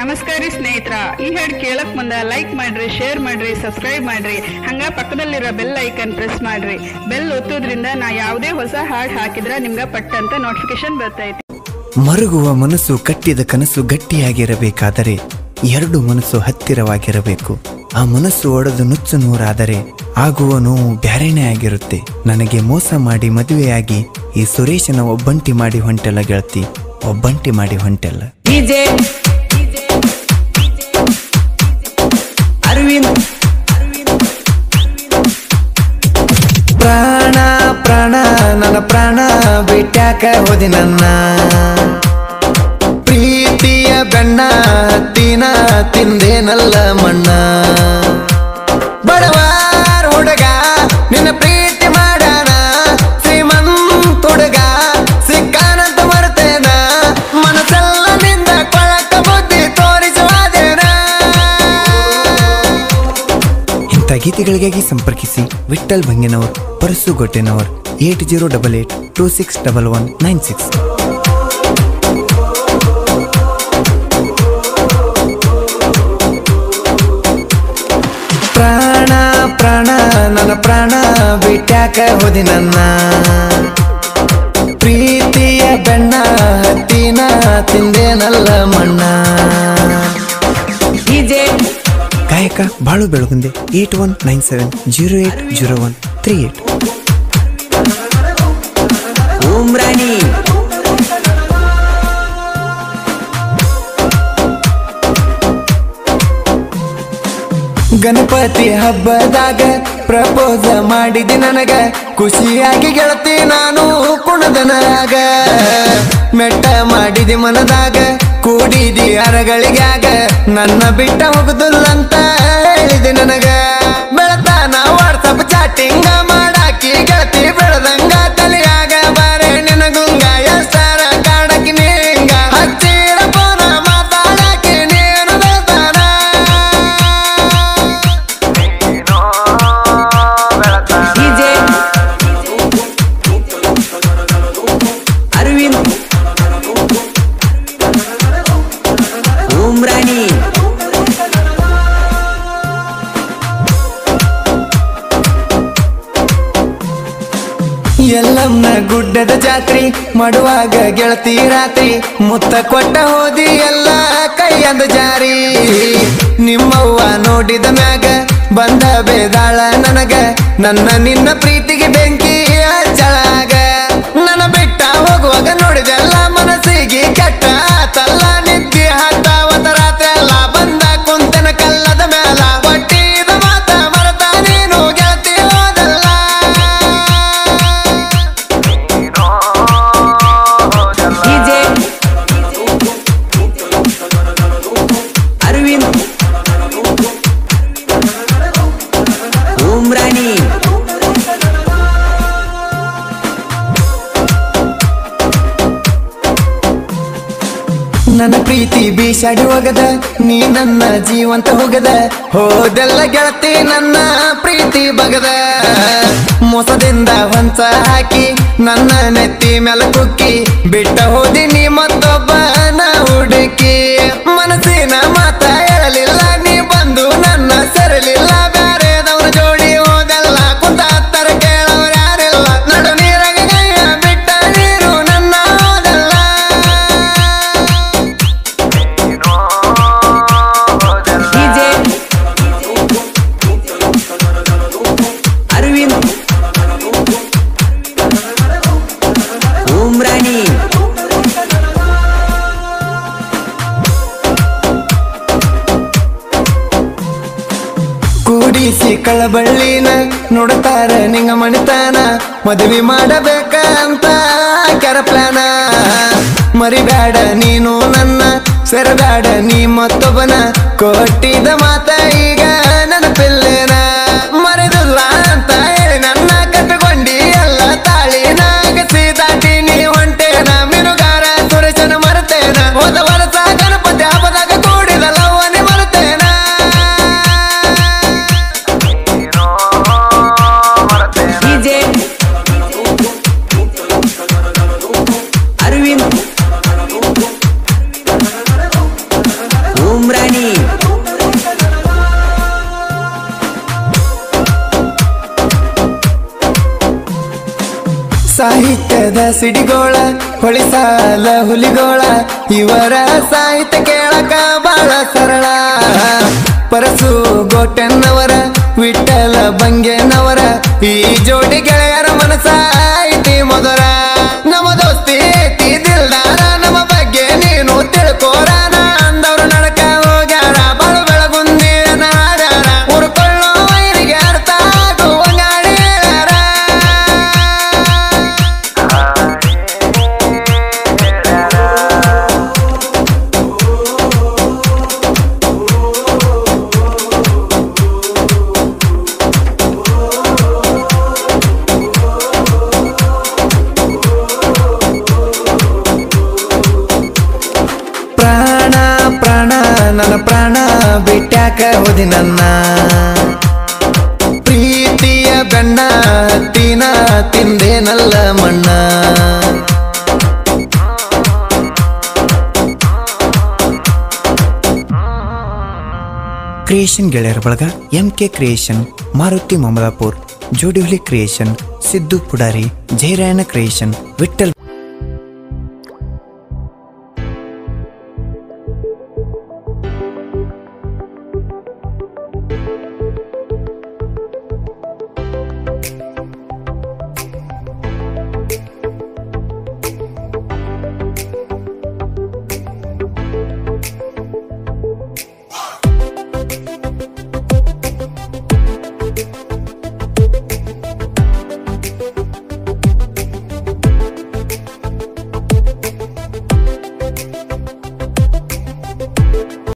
ನಮಸ್ಕಾರ ಸ್ನೇಹಿತರ, ಈ ಹಾಡ್ ಕೇಳಕ್ ಮುಂದ ಲೈಕ್ ಮಾಡ್ರಿ, ಶೇರ್ ಮಾಡ್ರಿ, ಸಬ್ಸ್ಕ್ರೈಬ್ ಮಾಡ್ರಿ, ಹಂಗ ಪಕ್ಕದಲ್ಲಿರೋ ಬೆಲ್ ಐಕನ್ ಪ್ರೆಸ್ ಮಾಡ್ರಿ. ಬೆಲ್ ಒತ್ತೋದ್ರಿಂದ ನಾ ಯಾವುದೇ ಹೊಸ ಹಾಡ್ ಹಾಕಿದ್ರ ನಿಮ್ಗ ಪಟ್ ಅಂತ ನೋಟಿಫಿಕೇಶನ್ ಬರ್ತೈತಿ. ಮರುಗುವ ಮನಸ್ಸು ಕಟ್ಟಿದ ಕನಸು ಗಟ್ಟಿಯಾಗಿರಬೇಕಾದರೆ ಎರಡು ಮನಸ್ಸು ಹತ್ತಿರವಾಗಿರಬೇಕು. ಆ ಮನಸ್ಸು ಒಡೆದು ನುಚ್ಚು ನೂರಾದರೆ ಆಗುವ ನೋವು ಬ್ಯಾರೇನೇ ಆಗಿರುತ್ತೆ. ನನಗೆ ಮೋಸ ಮಾಡಿ ಮದುವೆಯಾಗಿ ಈ ಸುರೇಶನ ಒಬ್ಬಂಟಿ ಮಾಡಿ ಹೊಂಟೆಲ್ಲ ಗೆಳತಿ, ಒಬ್ಬಂಟಿ ಮಾಡಿ ಹೊಂಟೆಲ್ಲ. ಅರವಿಂದ್ ಪ್ರಾಣ ಪ್ರಾಣ ನನ್ನ ಪ್ರಾಣ ಬಿಟ್ಟಾಕ ಹೋದಿ ನನ್ನ ಪ್ರೀತಿಯ ಬಣ್ಣ ತಿನ ತಿಂದೇನಲ್ಲ ಮಣ್ಣ. ಬಡವಾರ್ ಹುಡುಗ ನಿನ್ನ ಪ್ರೀತಿ ಮಾಡಾನ, ಶ್ರೀಮಂತ ಹುಡುಗ ಸಿಕ್ಕಾನಂತ ಬರ್ತೇನ, ಮನಸ್ಸೆಲ್ಲ ನಿಂದ ಕೊಳಕ ಬುದ್ಧಿ ತೋರಿಸುವಾದೇನ. ಇಂಥ ಗೀತೆಗಳಿಗಾಗಿ ಸಂಪರ್ಕಿಸಿ ವಿಠಲ್ ಭಂಗಿನವರು, ಪರಸು ಗೊಟ್ಟೆನವರು, 8088261196. ಪ್ರಾಣ ಪ್ರಾಣ ನನ್ನ ಪ್ರಾಣ ಬಿಟ್ಟಾಕ ಹೋದಿ ನನ್ನ ಪ್ರೀತಿಯ ಬೆಣ್ಣ ಹತ್ತಿನ ತಿಂದೇನಲ್ಲ ಮಣ್ಣ. ಗಾಯಕ ಬಾಳು ಬೆಳಗುಂದಿ, 8197080138. ಉಮ್ರಾಣಿ ಗಣಪತಿ ಹಬ್ಬದಾಗ ಪ್ರಪೋಸ ಮಾಡಿದೆ ನನಗ, ಖುಷಿಯಾಗಿ ಗೆಳತಿ ನಾನು ಕುಣದನಾಗ, ಮೆಟ್ಟ ಮಾಡಿದೆ ಮನದಾಗ, ಕೂಡಿದಿ ಅರಗಳಿಗಾಗ, ನನ್ನ ಬಿಟ್ಟ ಹೋಗುದಿಲ್ಲಂತ ಹೇಳಿದೆ ನನಗ. ಬೆಳತಾನ ವಾಟ್ಸಪ್ ಚಾಟಿಂಗ ಮಾಡಾಕಿ ಗೆಳತಿ ಬೆಳದಂಗ, ತಲೆಯಾಗ ಬಾರೆ ನನಗುಂಗ, ಎಸ್ತಾರ ಕಾಡಕಿ ನೀಂಗ, ಹಚ್ಚಿರ ಪೋನ ಮಾತಾಡಕಿ ನೀನು ಬೆಳತಾನ. ಅರವಿಂದ್ ಉಮ್ರಾಣಿ ಎಲ್ಲಮ್ಮ ಗುಡ್ಡದ ಜಾತ್ರಿ ಮಾಡುವಾಗ ಗೆಳತಿ ರಾತ್ರಿ, ಮುತ್ತ ಕೊಟ್ಟ ಹೋದಿ ಎಲ್ಲ ಕೈಯದ ಜಾರಿ, ನಿಮ್ಮವ್ವ ನೋಡಿದ ಮ್ಯಾಗ ಬಂದ ಬೇದಾಳ ನನಗ, ನನ್ನ ನಿನ್ನ ಪ್ರೀತಿಗೆ ಬೆಂಕಿ ಹಚ್ಚಳಾಗ, ನನ್ನ ಬಿಟ್ಟ ಹೋಗುವಾಗ ನೋಡಿದೆಲ್ಲ ಮನಸ್ಸಿಗೆ ಕೆಟ್ಟ ಆತಲ್ಲ, ನಿದ್ದೆ ಹತ್ತಾವತ ರಾತ್ರಿ ಎಲ್ಲ ಬಂದ ಕುಂತನ ಕಲ್ಲದ ಮ್ಯಾಲ, ಒಟ್ಟಿದ ಮಾತ ಮರೆತ ನೀನು ಗೆಳತಿ ಹೋದಲ್ಲ. ಅರವಿಂದ್ ಉಮ್ರಾಣಿ ನನ್ನ ಪ್ರೀತಿ ಬೀಸಾಡಿ ಹೋಗದ, ನೀ ನನ್ನ ಜೀವಂತ ಹೋಗದ, ಹೋದೆಲ್ಲ ಗೆಳತಿ ನನ್ನ ಪ್ರೀತಿ ಬಗದ, ಮೋಸದಿಂದ ಹೊಂಚ ಹಾಕಿ ನನ್ನ ನೆತ್ತಿ ಮೇಲ ಕುಕ್ಕಿ, ಬಿಟ್ಟ ಹೋದಿ ನೀ ಮತ್ತೊಬ್ಬನ ಹುಡುಕಿ, ಮನಸ್ಸಿನ ಮಾತ ಹೇಳಲಿಲ್ಲ ನೀ ಬಂದು ನನ್ನ ಸೆರಲಿಲ್ಲ, ಬೇರೆದವ್ರ ಜೋಡಿ ಹೋದೆಲ್ಲ ಕುಂತ ಹತ್ತರ ಕೇಳೋರು ಯಾರಿಲ್ಲ, ನಡು ನೀರಾಗ ಬಿಟ್ಟ ನೀರು ನನ್ನ ಹೋದಲ್ಲ. ಅರವಿಂದ್ ಉಮ್ರಾಣಿ ಕೂಡಿಸಿ ಕಳಬಳ್ಳಿನ ನೋಡುತ್ತಾರ ನಿಂಗ ಮಣಿತಾನ, ಮದುವೆ ಮಾಡಬೇಕಂತ ಕೆರ ಪ್ಲಾನ, ಮರಿಬೇಡ ನೀನು ನನ್ನ ಸೆರಬೇಡ ನೀ ಮತ್ತೊಬ್ಬನ, ಕೊಟ್ಟಿದ ಮಾತ ಈಗ ನೆನಪಿಲ್ಲೇನ, ಮರೆದಿಲ್ಲ ಅಂತ ಹೇಳಿ ನನ್ನ ಕಟ್ಕೊಂಡಿ ಎಲ್ಲ ತಾಳಿನಾಗ ಸೀದಾಟಿ ನೀ ಹೊಂಟೇನ, ಮೀನುಗಾರ ಸುರೇಶನ ಮರೆತೇನ, ಹೋದ ವರ್ಷ ಗಣಪತಿ ಹಬ್ಬದಾಗ ಕೂಡಿದ ಲವ್ವನಿ ಮರೆತೇನ. ಸಾಹಿತ್ಯದ ಸಿಡಿಗೋಳ ಹೊಳಿಸಾಲ ಹುಲಿಗೋಳ ಇವರ ಸಾಹಿತ್ಯ ಕೇಳಕ ಬಾಳ ಸರಳ. ಪರಸು ಗೋಟೆನ್ನವರ ವಿಠಲ ಬಂಗೆನವರ ಈ ಜೋಡಿ ಗೆಳೆಯರ ಮನಸ ಐತಿ ಮೊದಲ. ನಮ್ಮ ದೋಸ್ತಿ ಐತಿ ದಿಲ್ದಾರ ನಮ್ಮ ಬಗ್ಗೆ ನೀನು ತಿಳ್ಕೋರ. ಅಂದವ್ರು ನಡಕ ಹೋಗ್ಯಾರ ಬಾಳು ಬೆಳಗುಂದಿ ನಾಡ್ಯಾರ ಉರ್ಕೊಳ್ಳೋ ವೈರಿಗೆ ಅರ್ಥ ಆಗುವಂಗಾಡ್ಯಾರ. ನನ್ನ ಪ್ರಾಣ ಬಿಟ್ಟಾಕ ಹೋದಿ ನನ್ನ ಪ್ರೀತಿಯ ಬೆಣ್ಣ ತಿನ ತಿಂದೇನಲ್ಲ ಮಣ್ಣ. ಕ್ರಿಯೇಷನ್ ಗೆಳೆಯರ ಬಳಗ MK creation, Maruti Mamadapur, Jodi Huli creation, Siddu Pudari, ಜಯರಾಯನ ಕ್ರಿಯೇಷನ್, ವಿಠಲ್